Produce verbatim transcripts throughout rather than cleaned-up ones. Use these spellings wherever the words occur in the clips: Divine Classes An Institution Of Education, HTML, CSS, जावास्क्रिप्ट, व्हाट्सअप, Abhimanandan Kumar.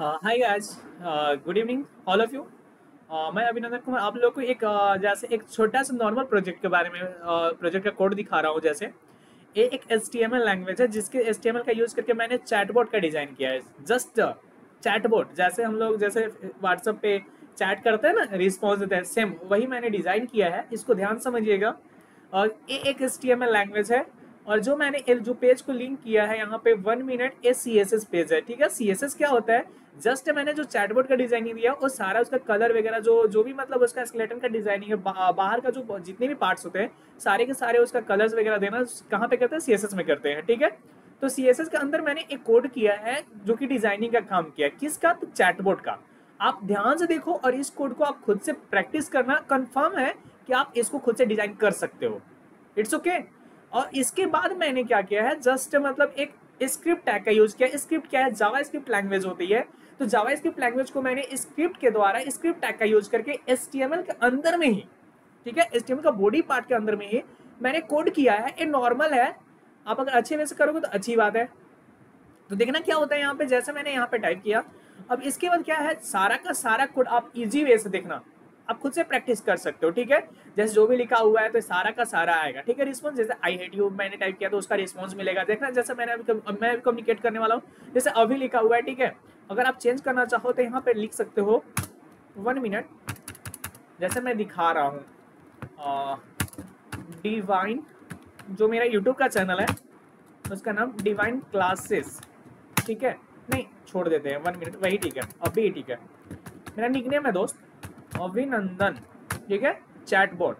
Hi guys, good evening all of you. मैं अभिनंदन कुमार आप लोगों को एक uh, जैसे एक छोटा सा नॉर्मल प्रोजेक्ट के बारे में प्रोजेक्ट uh, का कोड दिखा रहा हूँ। जैसे ये एक H T M L language है जिसके एच टी एम एल का यूज़ करके मैंने चैटबॉट का डिज़ाइन किया है। जस्ट चैटबॉट जैसे हम लोग जैसे व्हाट्सअप पे चैट करते हैं ना, रिस्पॉन्स देते हैं, सेम वही मैंने डिज़ाइन किया है। इसको ध्यान समझिएगा। और ये एक H T M L language है और जो मैंने जो पेज को लिंक किया है यहाँ पे वन मिनट ये सी एस एस पेज है। ठीक है, सी एस एस क्या होता है? जस्ट मैंने जो चैटबॉट का डिजाइनिंग दिया और सारा उसका कलर वगैरह जो जो भी मतलब उसका स्केलेटन का डिजाइनिंग है, बा, बाहर का जो जितने भी पार्ट्स होते हैं सारे के सारे उसका कलर्स वगैरह देना कहाँ पे करते हैं? सी एस एस में करते हैं। ठीक है, तो सी एस एस के अंदर मैंने एक कोड किया है जो कि डिजाइनिंग का काम किया है। किसका? तो चैटबॉट का। आप ध्यान से देखो और इस कोड को आप खुद से प्रैक्टिस करना। कन्फर्म है कि आप इसको खुद से डिजाइन कर सकते हो, इट्स ओके okay. और इसके बाद मैंने क्या किया है, जस्ट मतलब एक स्क्रिप्ट टैग का यूज किया। स्क्रिप्ट क्या है? जावास्क्रिप्ट लैंग्वेज होती है। तो जावास्क्रिप्ट लैंग्वेज को मैंने स्क्रिप्ट के द्वारा स्क्रिप्ट टैग का यूज करके एच टी एम एल के अंदर में ही, ठीक है, एच टी एम एल का बॉडी पार्ट के अंदर में ही मैंने कोड किया है। ये नॉर्मल है, आप अगर अच्छे वे से करोगे तो अच्छी बात है। तो देखना क्या होता है यहाँ पे। जैसे मैंने यहाँ पे टाइप किया, अब इसके बाद क्या है, सारा का सारा कोड आप इजी वे से देखना, आप खुद से प्रैक्टिस कर सकते हो। ठीक है, जैसे जो भी लिखा हुआ है तो सारा का सारा आएगा। ठीक है, रिस्पॉन्स जैसे आई हेट यू मैंने टाइप किया तो उसका रिस्पॉन्स मिलेगा। देखना जैसे मैंने अभी मैं अभी कम्युनिकेट करने वाला हूँ, जैसे अभी लिखा हुआ है। ठीक है, अगर आप चेंज करना चाहो तो यहाँ पे लिख सकते हो वन मिनट, जैसे मैं दिखा रहा हूँ डिवाइन, जो मेरा यूट्यूब का चैनल है उसका नाम डिवाइन क्लासेस, ठीक है, नहीं छोड़ देते हैं वन मिनट, वही ठीक है अभी, ठीक है, मेरा निकनेम है दोस्त अभिनंदन, ठीक है, चैटबॉट।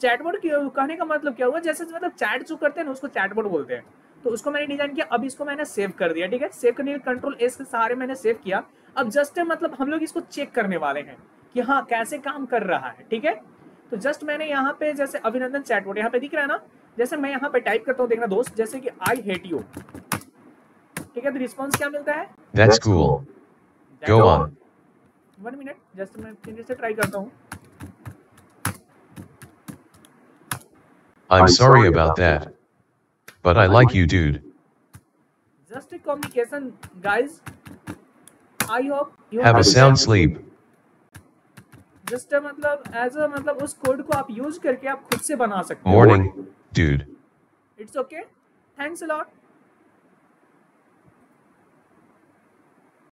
चैटबॉट कहने का मतलब क्या हुआ, जैसे मतलब चैट जो करते हैं ना उसको चैटबॉट बोलते हैं। तो उसको मैंने डिजाइन किया, अब इसको मैंने सेव कर दिया। ठीक है, सेव करने के कंट्रोल एस के सहारे मैंने सेव किया। अब जस्ट मतलब हम लोग इसको चेक करने वाले हैं कि हाँ कैसे काम कर रहा है। ठीक है, तो जस्ट मैंने यहाँ पे जैसे अभिनंदन चैटबॉट यहाँ पे दिख रहा है ना, जैसे मैं यहाँ पे टाइप करता हूँ, देखना दोस्त, जैसे कि आई हेट यू, ठीक है, तो रिस्पॉन्स क्या मिलता है? That's cool. Go on. One minute, just मैं फिर से ट्राई करता हूँ। I'm sorry about that, but I like you, dude. Just a communication, guys. I hope you have a sound sleep. Just मतलब as a मतलब उस code को आप यूज करके आप खुद से बना सकते हो। Morning, dude. It's okay. Thanks a lot.